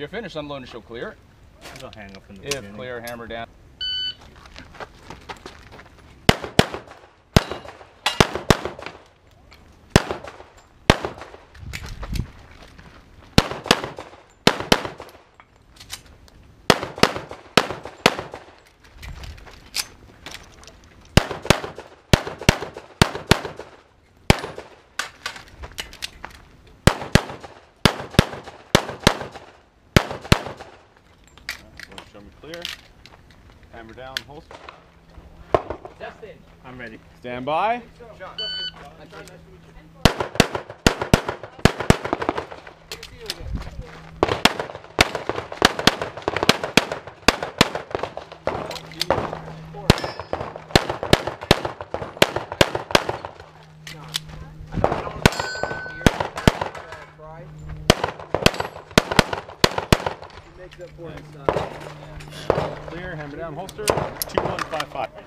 You're finished unloading, she'll clear. It'll hang up in the beginning. If clear, hammer down. Clear. Hammer down, holster. Justin. I'm ready. Stand by. John. Clear, hammer down, holster, 2155. Clear.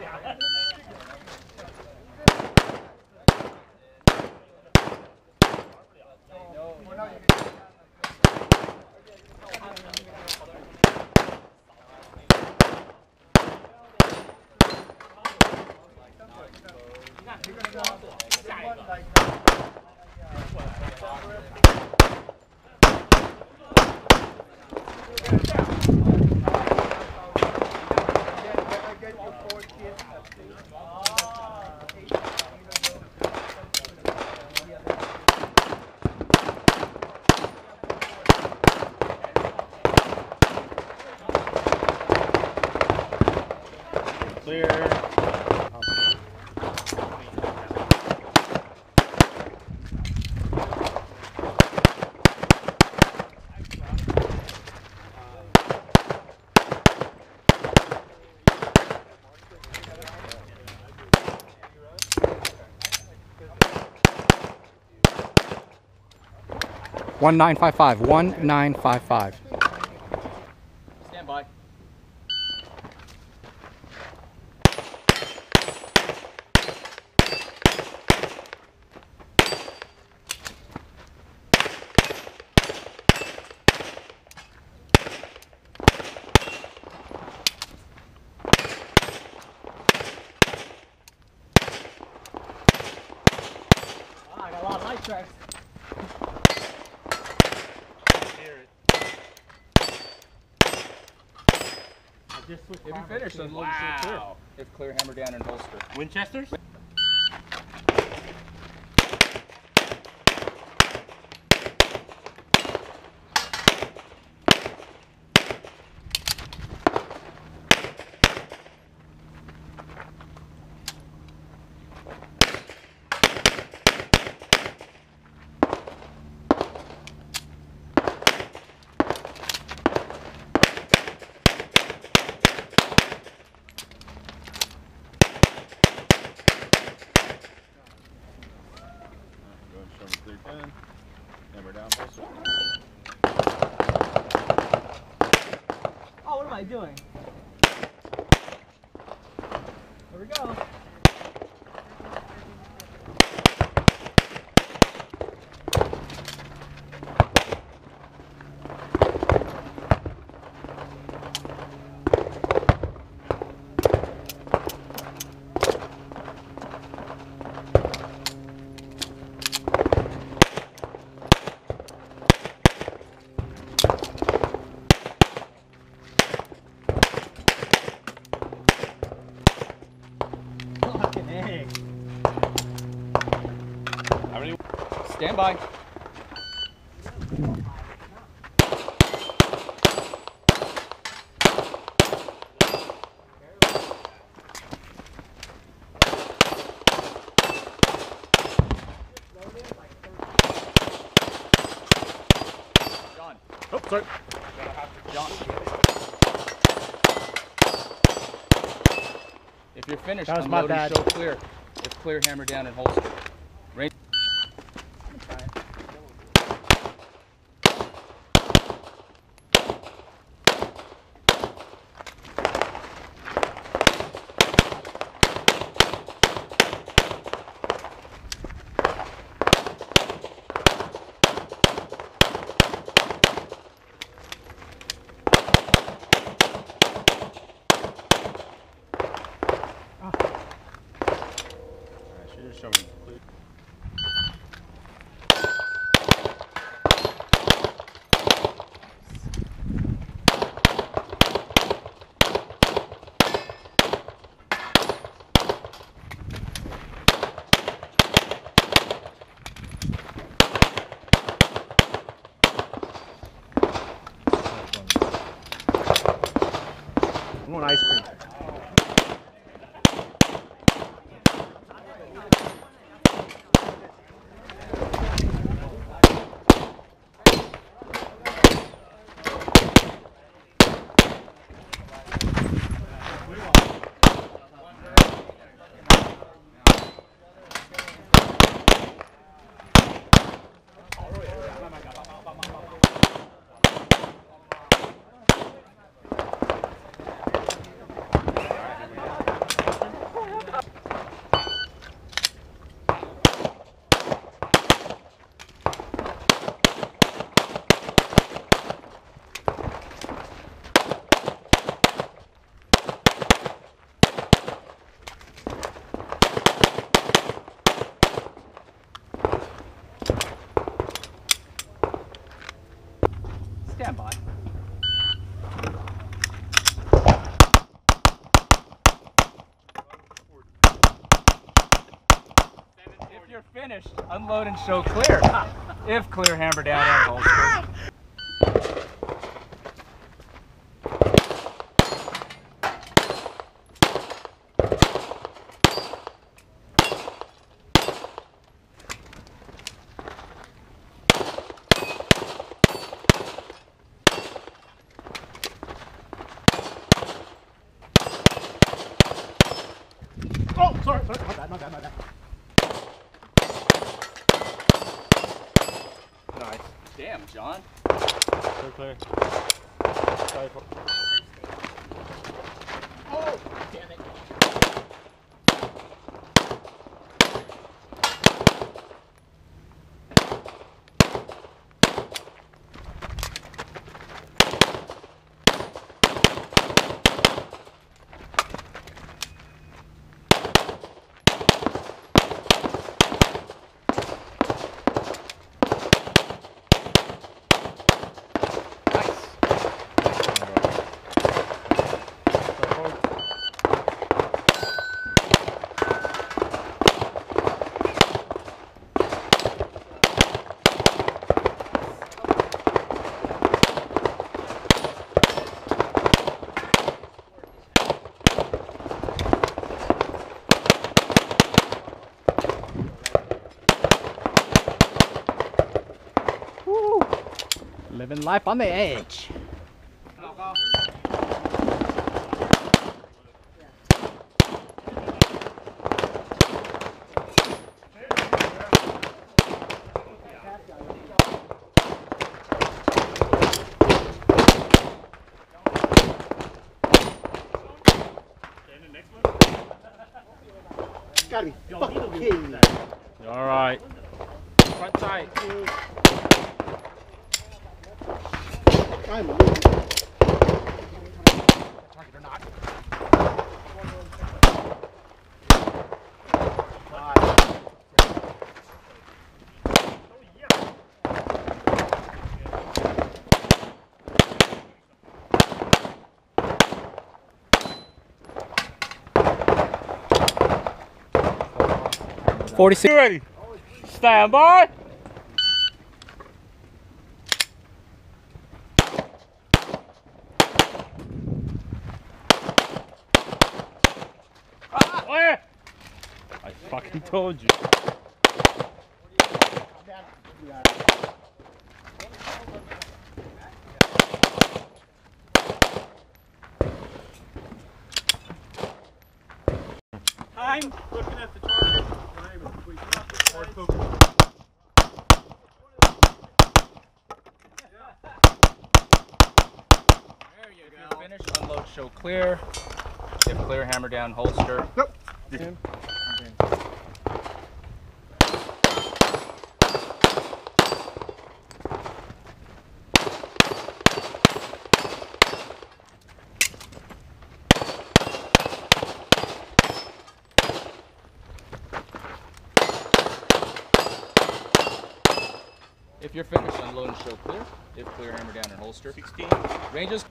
One nine five five. Stand by. Tracks. If you finish, then load it clear. If clear, hammer down and holster. Winchesters? What am I doing? Here we go. Stand by. John. Oh, sorry. John. If you're finished, that was my bad. Show clear. If clear, hammer down and holster. Stand by. If you're finished, unload and show clear. If clear, hammer down and holster. Oh, sorry, my bad. Nice. Damn, John. So clear. Sorry for... Oh, damn it. Living life on the edge. Gotta be fucking kidding me. All right. Front tight. I'm losing. Target or not. Five. 46. Ready. Stand by. I fucking told you. I'm looking at the target. We got the target. There you go. Finish, unload, show clear. If clear, hammer down, holster. Nope. Yeah. If you're finished, unload and show clear. If clear, hammer down and holster. 16. Ranges.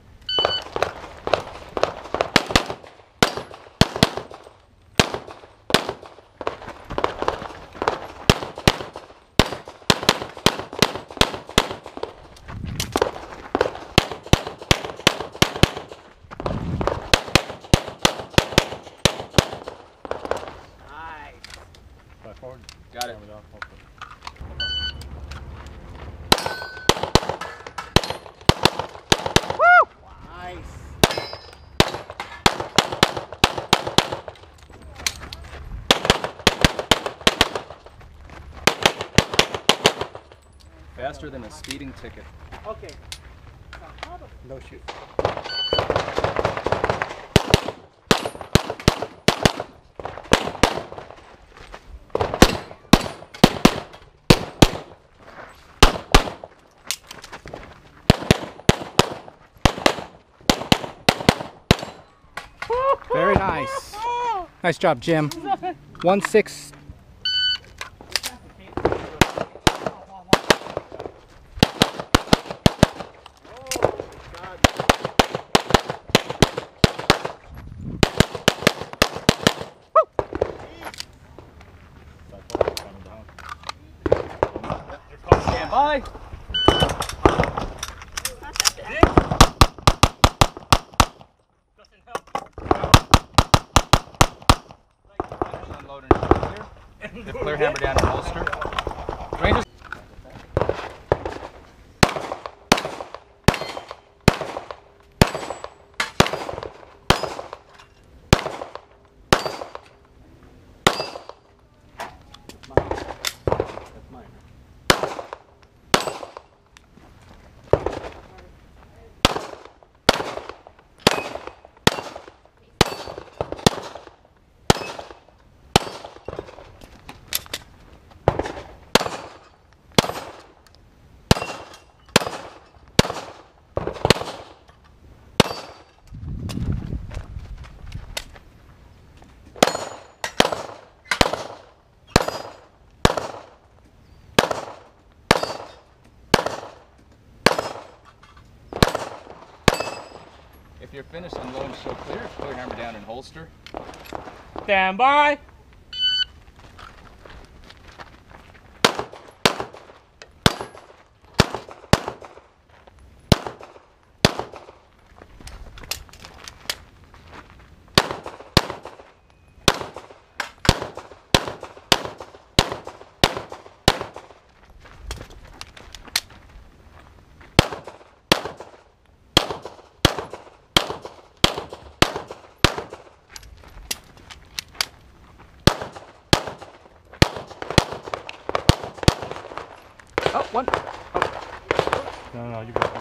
Got it. Woo! Nice. Faster than a speeding ticket. Okay. No shoot. Very nice. Nice job, Jim. 1-6. Bye. The flare hammer down in holster. Rangers. If you're finished and loading so clear hammer down in holster. Stand by. Oh, one. Oh. No, you got it. Oh.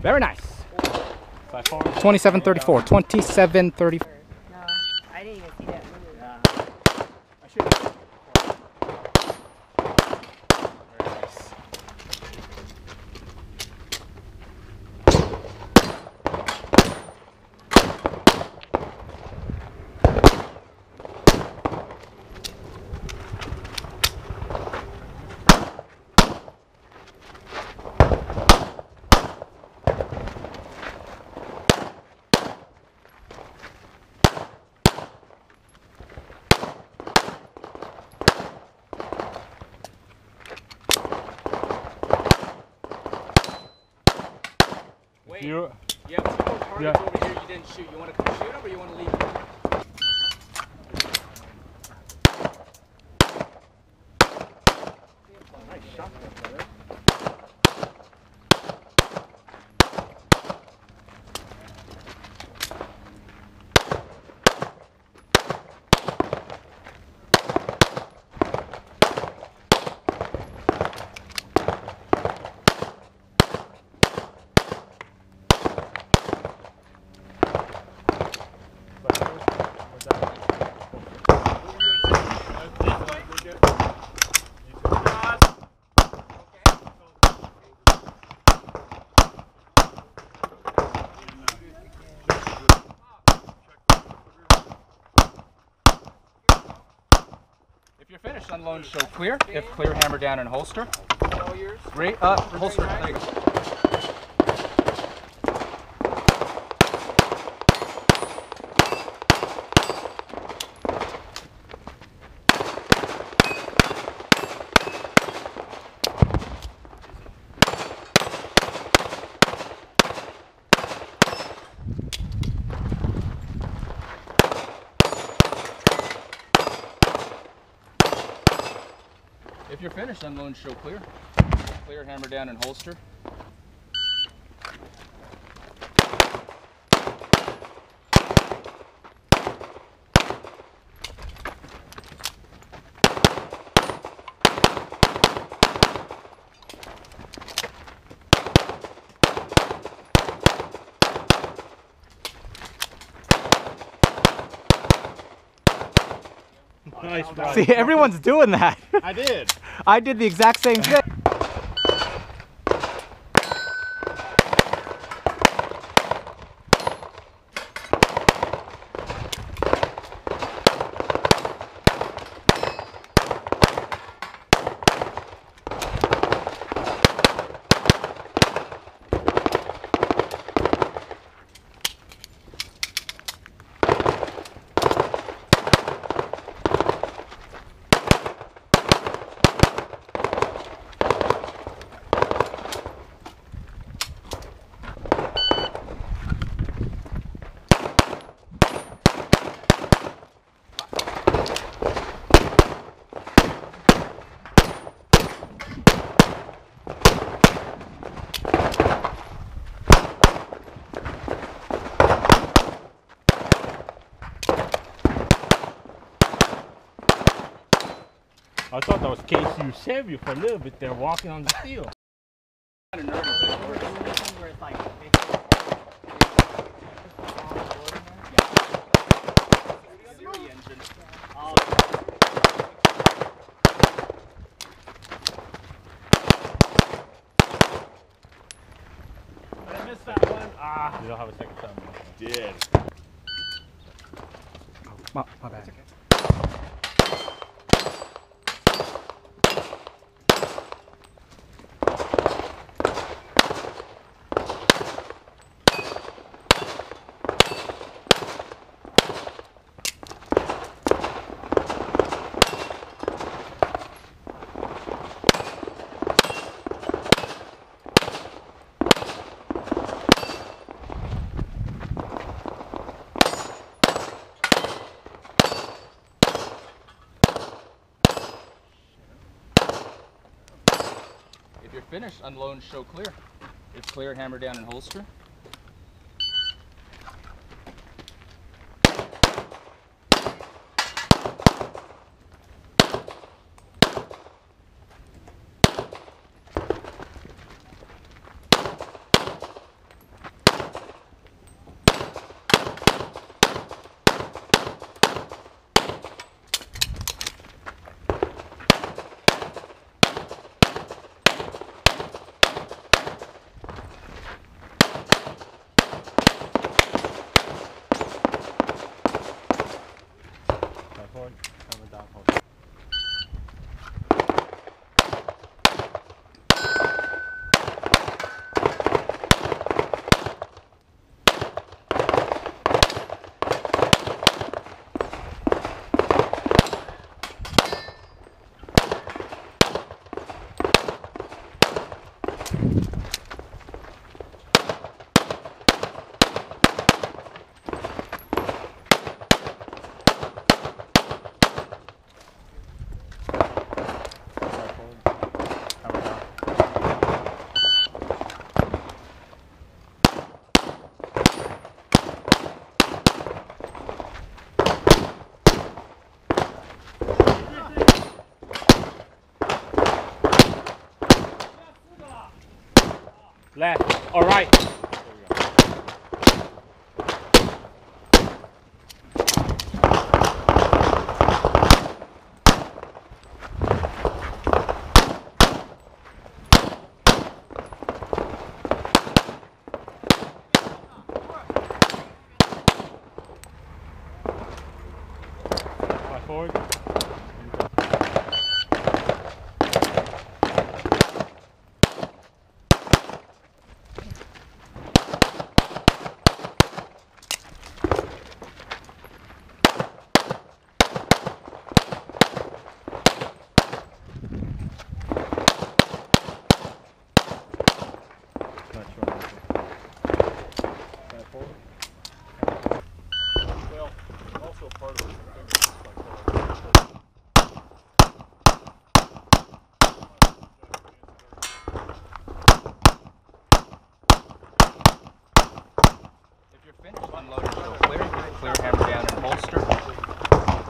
Very nice. 2734. 2734. No, I didn't even see that move. I should have. Very nice. You have two more targets over here you didn't shoot. You want to come shoot them or you want to leave them? Nice shot there, brother. If you're finished, unload, show clear. If clear, hammer down in holster. Great, holster. There you go. If you're finished, unload, show clear. Clear, hammer down, and holster. Nice. See, everyone's doing that. I did. I did the exact same thing. I thought that was KCU Chevy for a little bit there, walking on the steel. I don't know where it's like big. I missed that one. Ah, you don't have a second time. Did. Oh, my bad. Finish, unload, show clear. If clear, hammer down and holster. Left or right.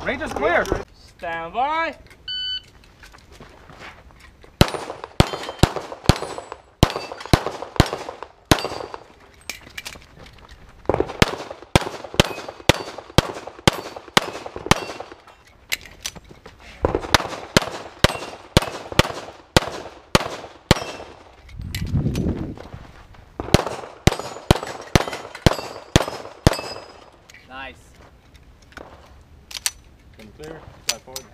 Range is clear. Stand by. Nice. Clear, side forward,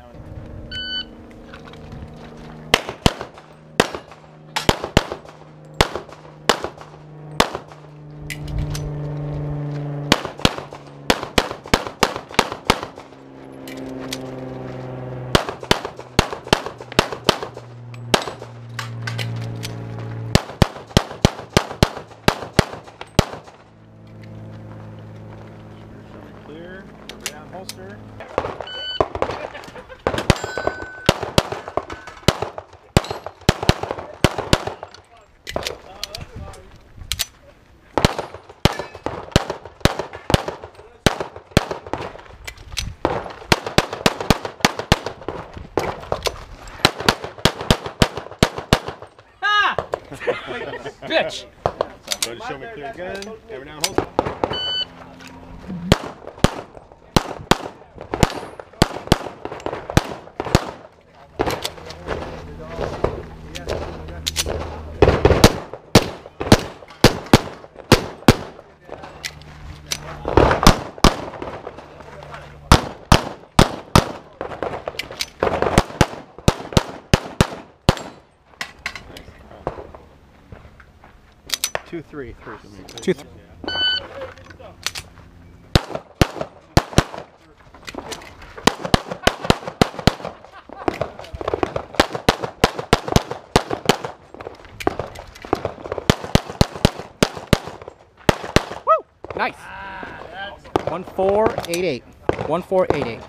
Bitch! So show me clear again. Every now and hold it. Two, three. Woo! Nice. 1488. 1488.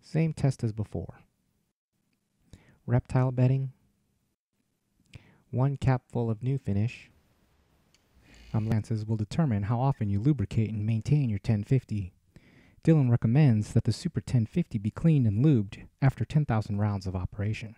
Same test as before. Reptile bedding. One capful of new finish. Lances will determine how often you lubricate and maintain your 1050. Dillon recommends that the Super 1050 be cleaned and lubed after 10,000 rounds of operation.